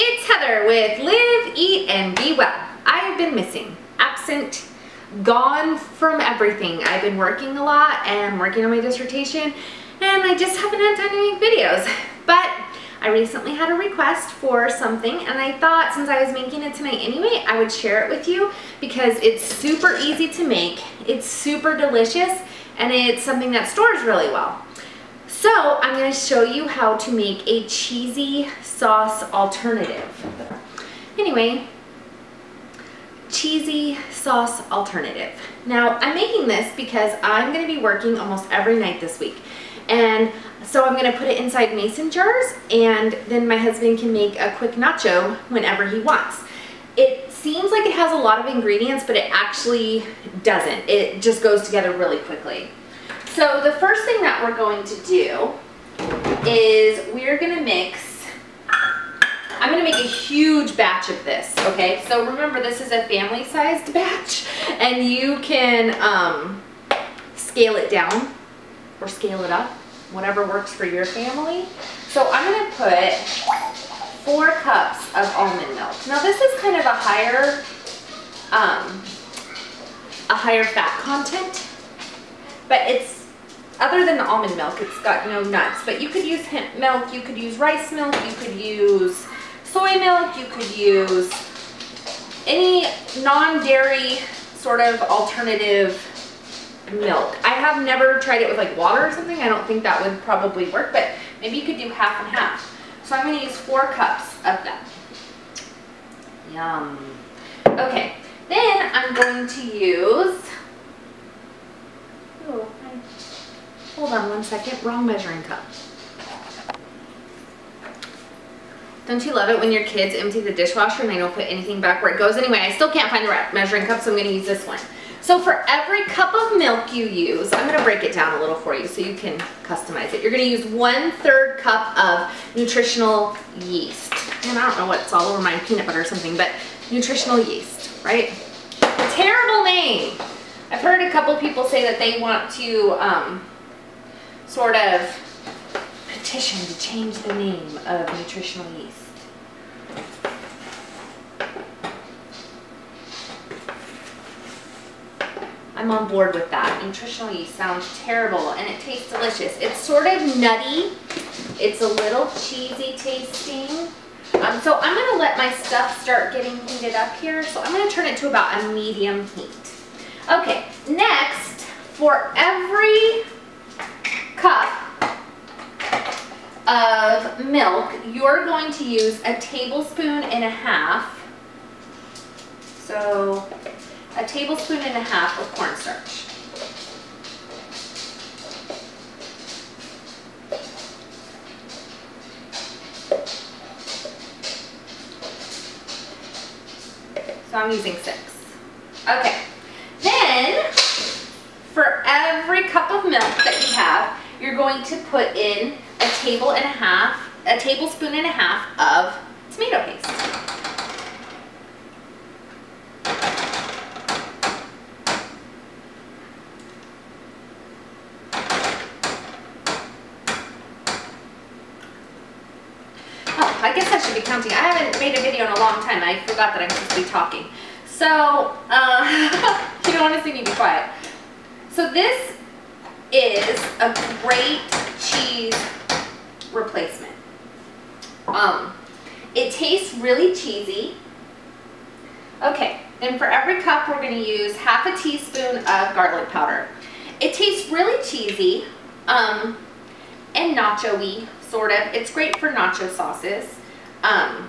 It's Heather with Live, Eat and Be Well. I have been missing, absent, gone from everything. I've been working a lot and working on my dissertation, and I just haven't had time to make videos. But I recently had a request for something, and I thought since I was making it tonight anyway, I would share it with you because it's super easy to make, it's super delicious, and it's something that stores really well. So I'm going to show you how to make a cheesy sauce alternative. Anyway, cheesy sauce alternative. Now I'm making this because I'm going to be working almost every night this week. And so I'm going to put it inside mason jars, and then my husband can make a quick nacho whenever he wants. It seems like it has a lot of ingredients, but it actually doesn't. It just goes together really quickly. So the first thing that we're going to do is we're going to mix, I'm going to make a huge batch of this, okay? So remember, this is a family-sized batch, and you can scale it down or scale it up, whatever works for your family. So I'm going to put 4 cups of almond milk. Now this is kind of a higher fat content, but it's, other than the almond milk, it's got no nuts, but you could use hemp milk, you could use rice milk, you could use soy milk, you could use any non-dairy sort of alternative milk. I have never tried it with like water or something. I don't think that would probably work, but maybe you could do half and half. So I'm gonna use 4 cups of that. Yum. Okay, then I'm going to use, hold on one second, wrong measuring cup. Don't you love it when your kids empty the dishwasher and they don't put anything back where it goes? Anyway, I still can't find the measuring cup, so I'm going to use this one. So for every cup of milk you use, I'm going to break it down a little for you so you can customize it. You're going to use 1/3 cup of nutritional yeast. And I don't know what's all over my peanut butter or something, but nutritional yeast, right? Terrible name. I've heard a couple people say that they want to sort of petition to change the name of nutritional yeast. I'm on board with that. Nutritional yeast sounds terrible, and it tastes delicious. It's sort of nutty. It's a little cheesy tasting. So I'm going to let my stuff start getting heated up here. So I'm going to turn it to about a medium heat. Okay, next, for every cup of milk, you're going to use 1.5 tablespoons, so 1.5 tablespoons of cornstarch. So I'm using 6. Okay. Then, for every cup of milk that you have, you're going to put in a tablespoon and a half of tomato paste. Oh, I guess I should be counting. I haven't made a video in a long time. I forgot that I'm supposed to be talking. So, you don't want to see me be quiet. So this is a great cheese replacement. It tastes really cheesy. Okay, then for every cup, we're going to use 1/2 teaspoon of garlic powder. It tastes really cheesy and nacho-y, sort of. It's great for nacho sauces. I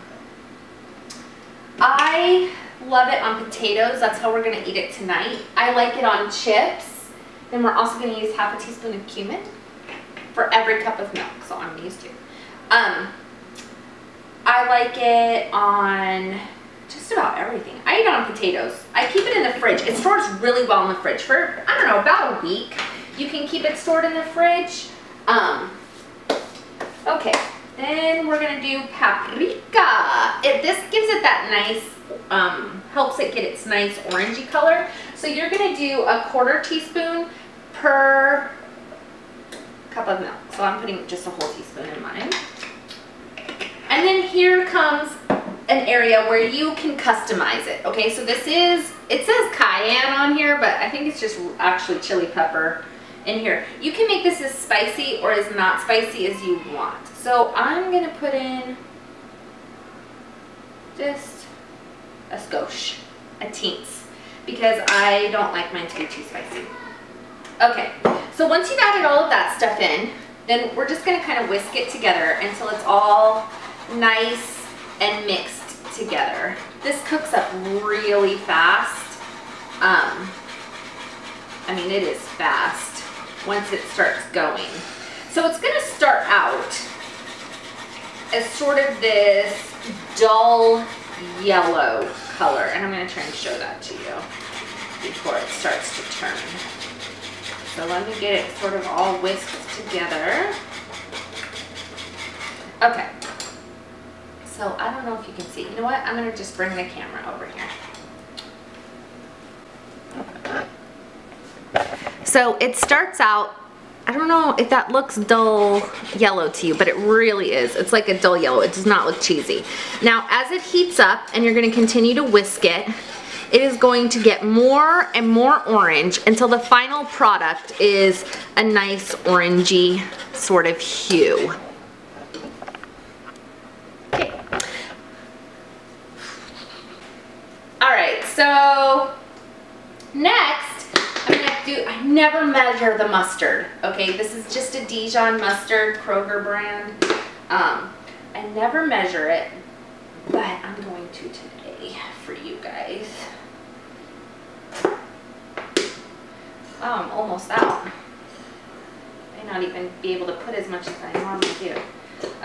love it on potatoes. That's how we're going to eat it tonight. I like it on chips. Then we're also going to use 1/2 teaspoon of cumin for every cup of milk. So I'm going to use 2. I like it on just about everything. I eat it on potatoes. I keep it in the fridge. It stores really well in the fridge for, I don't know, about a week. You can keep it stored in the fridge. Okay. Then we're going to do paprika. This gives it that nice, helps it get its nice orangey color. So you're going to do 1/4 teaspoon per I'm putting just a whole teaspoon in mine. And then here comes an area where you can customize it. Okay, so this is, it says cayenne on here, but I think it's just actually chili pepper in here. You can make this as spicy or as not spicy as you want. So I'm gonna put in just a skosh, a teens, because I don't like mine to be too spicy. Okay, so once you've added all of that stuff in, then we're just gonna kind of whisk it together until it's all nice and mixed together. This cooks up really fast. I mean, it is fast once it starts going. So it's gonna start out as sort of this dull yellow color, and I'm gonna try and show that to you before it starts to turn. So let me get it sort of all whisked together. Okay, so I don't know if you can see. You know what, I'm gonna just bring the camera over here. So it starts out, I don't know if that looks dull yellow to you, but it really is. It's like a dull yellow. It does not look cheesy. Now, as it heats up and you're going to continue to whisk it, it is going to get more and more orange until the final product is a nice orangey sort of hue. Okay. All right, so next, I never measure the mustard. Okay, this is just a Dijon mustard, Kroger brand. I never measure it, but I'm going to today for you guys. Oh, I'm almost out. I may not even be able to put as much as I normally do.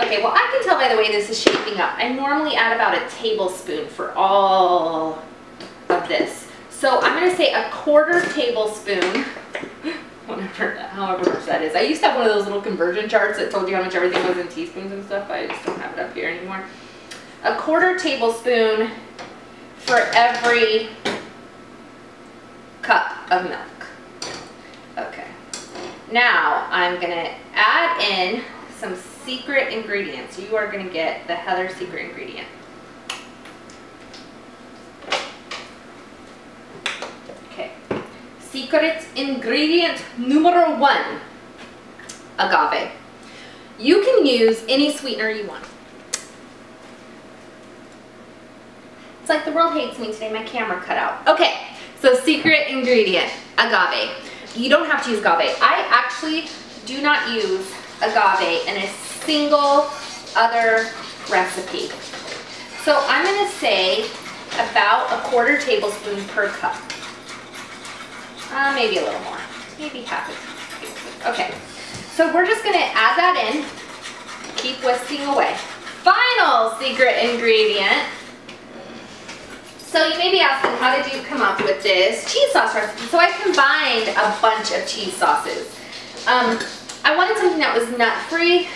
Okay, well, I can tell by the way this is shaping up. I normally add about a tablespoon for all of this. So I'm going to say a quarter tablespoon, whatever, however much that is. I used to have one of those little conversion charts that told you how much everything was in teaspoons and stuff, but I just don't have it up here anymore. A quarter tablespoon for every cup of milk. Okay. Now I'm going to add in some secret ingredients. You are going to get the Heather secret ingredient. Secret ingredient numero one, agave. You can use any sweetener you want. It's like the world hates me today, my camera cut out. Okay, so secret ingredient, agave. You don't have to use agave. I actually do not use agave in a single other recipe. So I'm gonna say about a quarter tablespoon per cup. Maybe a little more, maybe half a teaspoon. Okay, so we're just gonna add that in, keep whisking away. Final secret ingredient. So you may be asking, how did you come up with this cheese sauce recipe? So I combined a bunch of cheese sauces. I wanted something that was nut-free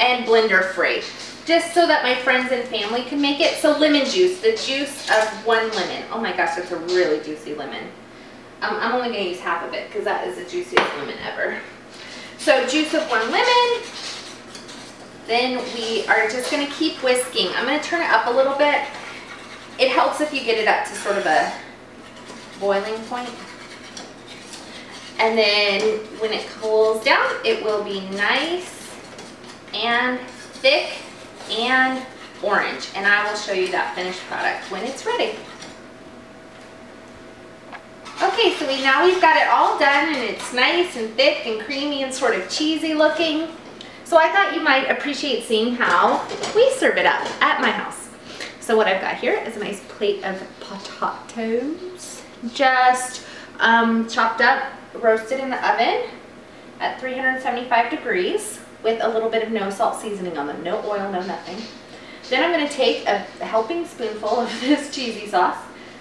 and blender-free, just so that my friends and family can make it. So lemon juice, the juice of one lemon. Oh my gosh, that's a really juicy lemon. I'm only going to use half of it because that is the juiciest lemon ever. So juice of one lemon. Then we are just going to keep whisking. I'm going to turn it up a little bit. It helps if you get it up to sort of a boiling point. And then when it cools down, it will be nice and thick and orange. And I will show you that finished product when it's ready. Okay, so now we've got it all done, and it's nice and thick and creamy and sort of cheesy looking. So I thought you might appreciate seeing how we serve it up at my house. So what I've got here is a nice plate of potatoes, just chopped up, roasted in the oven at 375 degrees with a little bit of no salt seasoning on them, no oil, no nothing. Then I'm going to take a helping spoonful of this cheesy sauce,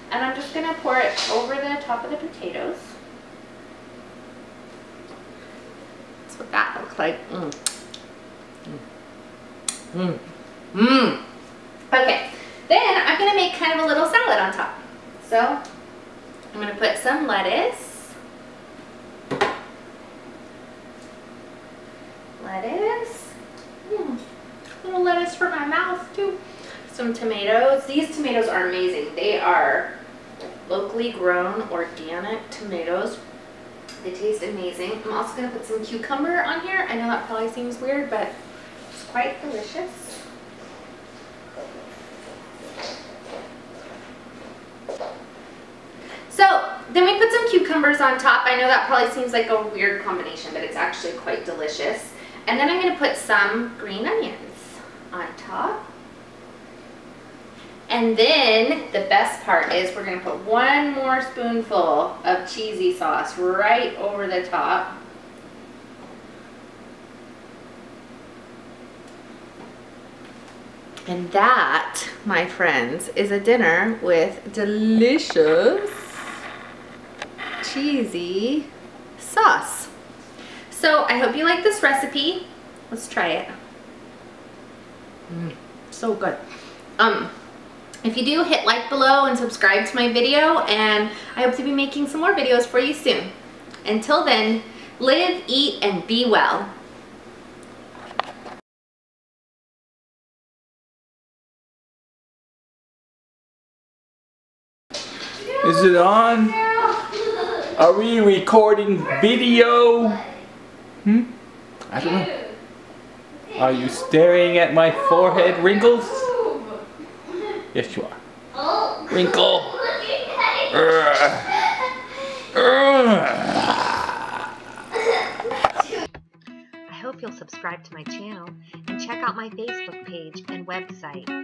and I'm just gonna pour it over the top of the potatoes. That's what that looks like. Mm. Mm. Mm. Okay, then I'm gonna make kind of a little salad on top. So I'm gonna put some lettuce lettuce. A little lettuce for my mouth too. Some tomatoes. These tomatoes are amazing. They are locally grown organic tomatoes. They taste amazing. I'm also going to put some cucumber on here. I know that probably seems weird, but it's quite delicious. So then we put some cucumbers on top. I know that probably seems like a weird combination, but it's actually quite delicious. And then I'm going to put some green onions on top. And then the best part is we're going to put one more spoonful of cheesy sauce right over the top. And that, my friends, is a dinner with delicious cheesy sauce. So I hope you like this recipe. Let's try it. So good. If you do, hit like below and subscribe to my video, and I hope to be making some more videos for you soon. Until then, live, eat, and be well. Is it on? Are we recording video? I don't know. Are you staring at my forehead wrinkles? Yes, you are. Oh. Wrinkle. I hope you'll subscribe to my channel and check out my Facebook page and website.